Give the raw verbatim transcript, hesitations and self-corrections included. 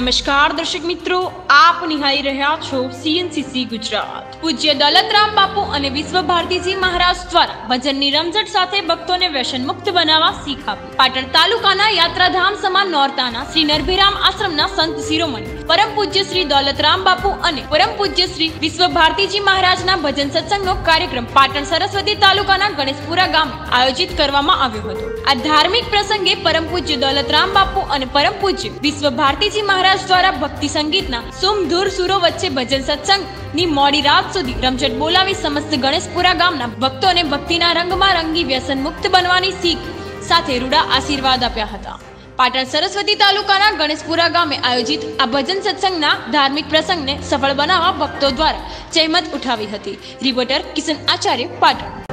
नमस्कार दर्शक मित्रों, आप निहाई रह्या छो सीएनसीसी गुजरात। पूज्य दौलतराम बापू अने विश्वभारतीजी महाराज द्वारा भजननी रमझट साथे भक्तोने व्यसन मुक्त बनावा सीख आपी। पाटण तालुकाना यात्राधाम समा नोरताना श्री नरभीराम आश्रमना संत शिरोमणि परम पूज्य श्री दौलतराम बापू अने परम पूज्य श्री विश्वभारतीजी महाराजना भजन सत्संगनो कार्यक्रम पाटण सरस्वती तालुकाना गणेशपुरा गामे आयोजित करवामां आव्यो हतो। आ धार्मिक प्रसंगे परम पूज्य दौलतराम बापू अने परम पूज्य विश्वभारतीजी महाराज द्वारा भक्ति संगीत ना सुम धूर सुरो वच्चे भजन सत्संग नी मोड़ी रात सुधी रमझट बोलावी समस्त गणेशपुरा गामना भक्तोने भक्तिना रंगमां रंगी व्यसन मुक्त बनवानी सीख साथे रूड़ा आशीर्वाद आप्या हता। पाटण सरस्वती तालुकाना गणेशपुरा गामे आयोजित आ भजन सत्संगना धार्मिक प्रसंगने सफल बनावा भक्तों द्वारा जहमत उठावी हती। रिपोर्टर किशन आचार्य, पाटण।